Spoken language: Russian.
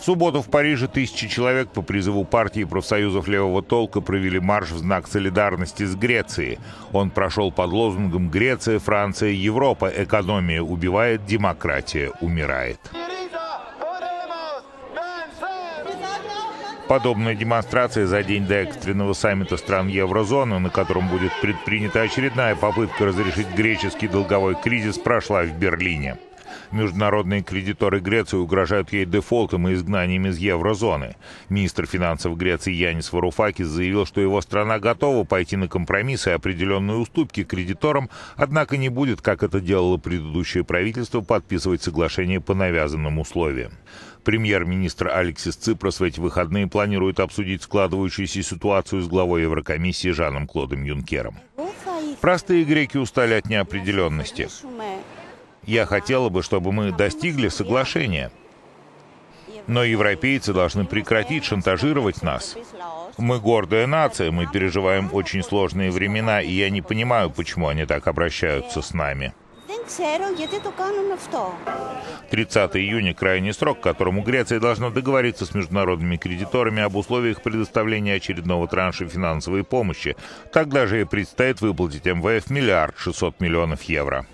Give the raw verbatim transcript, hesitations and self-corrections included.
В субботу в Париже тысячи человек по призыву партии профсоюзов левого толка провели марш в знак солидарности с Грецией. Он прошел под лозунгом «Греция, Франция, Европа. Экономия убивает, демократия умирает». Подобная демонстрация за день до экстренного саммита стран еврозоны, на котором будет предпринята очередная попытка разрешить греческий долговой кризис, прошла в Берлине. Международные кредиторы Греции угрожают ей дефолтом и изгнанием из еврозоны. Министр финансов Греции Янис Варуфакис заявил, что его страна готова пойти на компромиссы и определенные уступки кредиторам, однако не будет, как это делало предыдущее правительство, подписывать соглашение по навязанным условиям. Премьер-министр Алексис Ципрас в эти выходные планирует обсудить складывающуюся ситуацию с главой Еврокомиссии Жаном Клодом Юнкером. Простые греки устали от неопределенности. Я хотела бы, чтобы мы достигли соглашения. Но европейцы должны прекратить шантажировать нас. Мы гордая нация, мы переживаем очень сложные времена, и я не понимаю, почему они так обращаются с нами. тридцатого июня – крайний срок, к которому Греция должна договориться с международными кредиторами об условиях предоставления очередного транша финансовой помощи. Тогда же ей предстоит выплатить МВФ миллиард шестьсот миллионов евро.